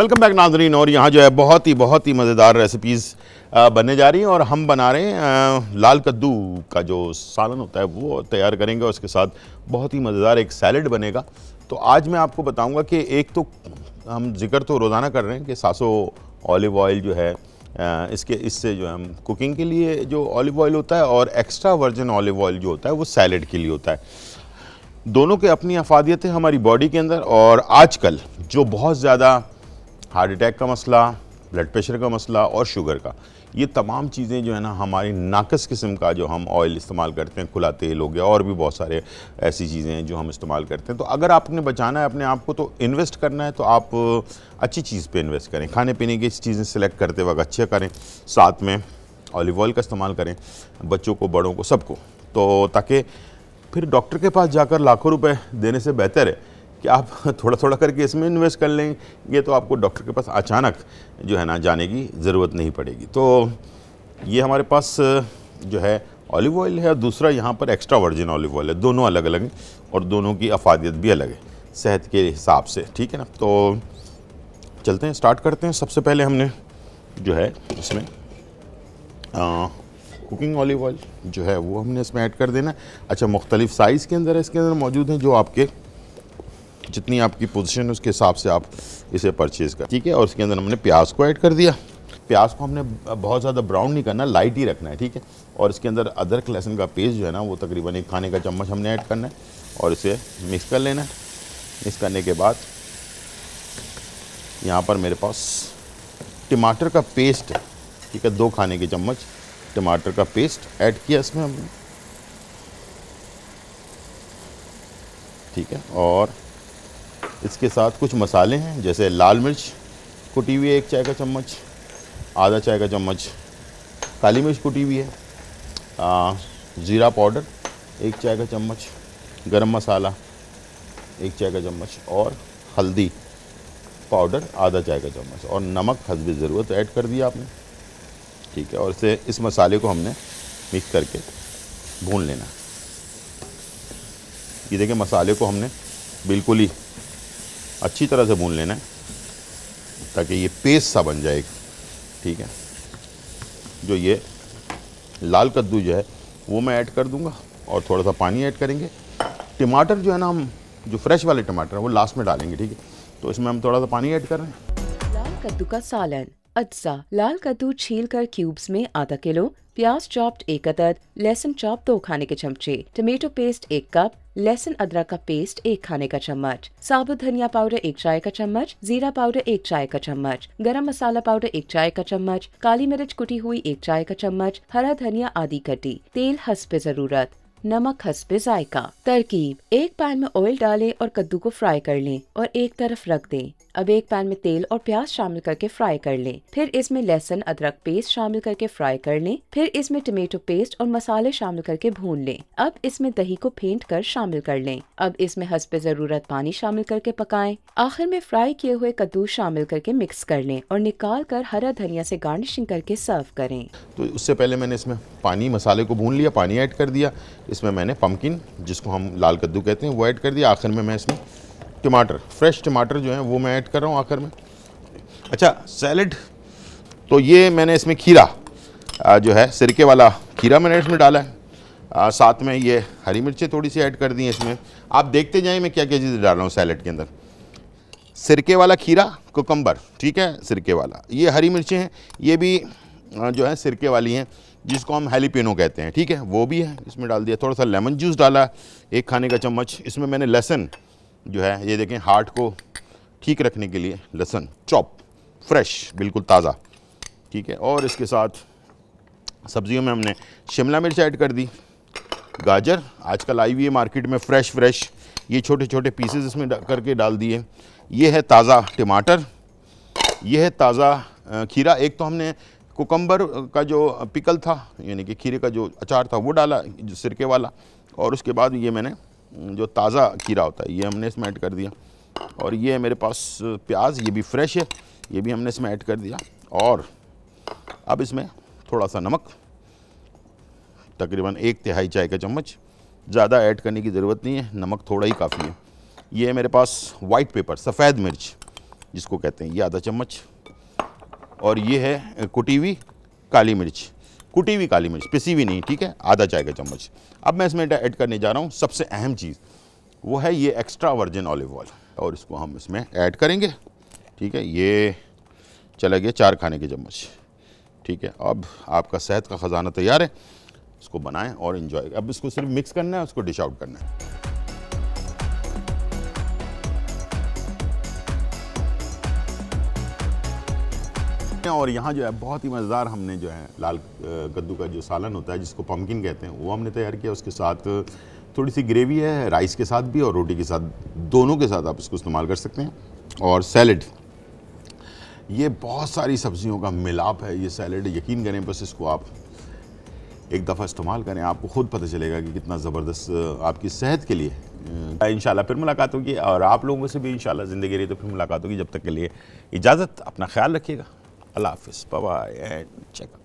Welcome back नाज़रीन। और यहाँ जो है बहुत ही मज़ेदार रेसिपीज़ बनने जा रही हैं और हम बना रहे हैं लाल कद्दू का जो सालन होता है वो तैयार करेंगे और उसके साथ बहुत ही मज़ेदार एक सैलड बनेगा। तो आज मैं आपको बताऊंगा कि एक तो हम जिक्र तो रोज़ाना कर रहे हैं कि सासो ऑलिव ऑयल जो है इससे जो हम कुकिंग के लिए जो ऑलिव ऑयल होता है और एक्स्ट्रा वर्जिन ऑलिव ऑयल जो होता है वो सैलड के लिए होता है। दोनों के अपनी अफादियत है हमारी बॉडी के अंदर। और आजकल जो बहुत ज़्यादा हार्ट अटैक का मसला, ब्लड प्रेशर का मसला और शुगर का, ये तमाम चीज़ें जो है ना हमारी नाकस किस्म का जो हम ऑयल इस्तेमाल करते हैं, खुला तेल हो गया और भी बहुत सारे ऐसी चीज़ें हैं जो हम इस्तेमाल करते हैं। तो अगर आपने बचाना है अपने आप को, तो इन्वेस्ट करना है तो आप अच्छी चीज़ पे इन्वेस्ट करें। खाने पीने की चीज़ें सेलेक्ट करते वक्त अच्छे करें, साथ में ऑलिव ऑयल का इस्तेमाल करें, बच्चों को, बड़ों को, सबको। तो ताकि फिर डॉक्टर के पास जाकर लाखों रुपए देने से बेहतर है कि आप थोड़ा थोड़ा करके इसमें इन्वेस्ट कर लेंगे तो आपको डॉक्टर के पास अचानक जो है ना जाने की ज़रूरत नहीं पड़ेगी। तो ये हमारे पास जो है ऑलिव ऑयल है और दूसरा यहाँ पर एक्स्ट्रा वर्जिन ऑलिव ऑयल है। दोनों अलग अलग हैं और दोनों की अफादियत भी अलग है सेहत के हिसाब से, ठीक है ना। तो चलते हैं, स्टार्ट करते हैं। सबसे पहले हमने जो है इसमें कुकिंग ऑलिव ऑयल जो है वो हमने इसमें ऐड कर देना। अच्छा, मुख्तलिफ साइज़ के अंदर इसके अंदर मौजूद हैं, जो आपके जितनी आपकी पोजीशन है उसके हिसाब से आप इसे परचेज़ कर, ठीक है। और इसके अंदर हमने प्याज को ऐड कर दिया। प्याज को हमने बहुत ज़्यादा ब्राउन नहीं करना, लाइट ही रखना है, ठीक है। और इसके अंदर अदरक लहसुन का पेस्ट जो है ना वो तकरीबन एक खाने का चम्मच हमने ऐड करना है और इसे मिक्स कर लेना है। मिक्स करने के बाद यहाँ पर मेरे पास टमाटर का पेस्ट है, ठीक है। 2 खाने के चम्मच टमाटर का पेस्ट ऐड किया इसमें हमने, ठीक है। और इसके साथ कुछ मसाले हैं जैसे लाल मिर्च कुटी हुई है 1 चाय का चम्मच, आधा चाय का चम्मच काली मिर्च कुटी हुई है, ज़ीरा पाउडर 1 चाय का चम्मच, गरम मसाला 1 चाय का चम्मच और हल्दी पाउडर आधा चाय का चम्मच और नमक हस्ब ज़रूरत ऐड कर दिया आपने, ठीक है। और इसे इस मसाले को हमने मिक्स करके भून लेना। ये देखिए मसाले को हमने बिल्कुल ही अच्छी तरह से भून लेना है ताकि ये पेस्ट सा बन जाए, ठीक है। जो ये लाल कद्दू जो है वो मैं ऐड कर दूंगा और थोड़ा सा पानी ऐड करेंगे। टमाटर जो है ना हम जो फ्रेश वाले टमाटर हैं वो लास्ट में डालेंगे, ठीक है। तो इसमें हम थोड़ा सा पानी ऐड कर रहे हैं। लाल कद्दू का सालन। अच्छा, लाल कद्दू छील कर क्यूब्स में आधा किलो, प्याज चॉप्ड 1 अदद, लहसुन चॉप 2 खाने के चमचे, टमेटो पेस्ट 1 कप, लहसुन अदरक का पेस्ट 1 खाने का चम्मच, साबुत धनिया पाउडर 1 चाय का चम्मच, जीरा पाउडर 1 चाय का चम्मच, गरम मसाला पाउडर 1 चाय का चम्मच, काली मिर्च कुटी हुई 1 चाय का चम्मच, हरा धनिया आधी कटी, तेल हस्बे जरूरत, नमक हस्बे जायका। तरकीब: एक पैन में ऑयल डालें और कद्दू को फ्राई कर लें और एक तरफ रख दें। अब एक पैन में तेल और प्याज शामिल करके फ्राई कर लें, फिर इसमें लहसुन अदरक पेस्ट शामिल करके फ्राई कर लें, फिर इसमें टमेटो पेस्ट और मसाले शामिल करके भून लें। अब इसमें दही को फेंट कर शामिल कर लें। अब इसमें हस्बे जरूरत पानी शामिल करके पकाएं। आखिर में फ्राई किए हुए कद्दू शामिल करके मिक्स कर लें और निकाल कर हरा धनिया से गार्निशिंग करके सर्व करें। तो उससे पहले मैंने इसमें पानी, मसाले को भून लिया, पानी ऐड कर दिया। इसमें मैंने पम्पकिन, जिसको हम लाल कद्दू कहते हैं, वो ऐड कर दिया। आखिर में मैं इसमें टमाटर, फ्रेश टमाटर जो है वो मैं ऐड कर रहा हूँ आखिर में। अच्छा, सैलेड तो ये मैंने इसमें खीरा जो है सिरके वाला खीरा मैंने इसमें डाला है। साथ में ये हरी मिर्चें थोड़ी सी ऐड कर दी हैं इसमें। आप देखते जाएं मैं क्या क्या चीज़ें डाल रहा हूँ सैलेड के अंदर। सिरके वाला खीरा, कुकम्बर, ठीक है, सिरके वाला। ये हरी मिर्चें हैं, ये भी जो है सिरके वाली हैं, जिसको हम हैलिपिनो कहते हैं, ठीक है, वो भी है इसमें डाल दिया। थोड़ा सा लेमन जूस डाला 1 खाने का चम्मच। इसमें मैंने लहसुन जो है, ये देखें, हार्ट को ठीक रखने के लिए लहसुन चॉप फ्रेश, बिल्कुल ताज़ा, ठीक है। और इसके साथ सब्जियों में हमने शिमला मिर्च ऐड कर दी, गाजर आजकल आई हुई है मार्केट में फ्रेश, ये छोटे छोटे पीसेस इसमें करके डाल दिए। ये है ताज़ा टमाटर, ये है ताज़ा खीरा। एक तो हमने कुकम्बर का जो पिकल था, यानी कि खीरे का जो अचार था वो डाला, जो सिरके वाला, और उसके बाद ये मैंने जो ताज़ा खीरा होता है ये हमने इसमें ऐड कर दिया। और ये मेरे पास प्याज, ये भी फ्रेश है, ये भी हमने इसमें ऐड कर दिया। और अब इसमें थोड़ा सा नमक, तकरीबन 1 तिहाई चाय का चम्मच, ज़्यादा ऐड करने की ज़रूरत नहीं है, नमक थोड़ा ही काफ़ी है। ये मेरे पास वाइट पेपर, सफ़ेद मिर्च, जिसको कहते हैं, ये आधा चम्मच। और ये है कुटी हुई काली मिर्च, कुटी हुई काली मिर्च, पिसी हुई नहीं, ठीक है, आधा चाय का चम्मच। अब मैं इसमें ऐड करने जा रहा हूँ सबसे अहम चीज़, वो है ये एक्स्ट्रा वर्जिन ऑलिव ऑयल, और इसको हम इसमें ऐड करेंगे, ठीक है। ये चला गया 4 खाने के चम्मच, ठीक है। अब आपका सेहत का ख़जाना तैयार है, इसको बनाएं और इन्जॉय। अब इसको सिर्फ मिक्स करना है, उसको डिश आउट करना है। और यहाँ जो है बहुत ही मज़ेदार हमने जो है लाल कद्दू का जो सालन होता है जिसको पम्पकिन कहते हैं, वो हमने तैयार किया। उसके साथ थोड़ी सी ग्रेवी है, राइस के साथ भी और रोटी के साथ, दोनों के साथ आप इसको इस्तेमाल कर सकते हैं। और सैलड, ये बहुत सारी सब्जियों का मिलाप है ये सैलड, यकीन करें बस इसको आप एक दफ़ा इस्तेमाल करें, आपको खुद पता चलेगा कि कितना ज़बरदस्त आपकी सेहत के लिए। इंशाल्लाह फिर मुलाकात होगी, और आप लोगों से भी इंशाल्लाह ज़िंदगी रही तो फिर मुलाकात होगी। जब तक के लिए इजाज़त, अपना ख्याल रखिएगा, अल्लाह हाफ़िज़, बाय बाय एंड चेक।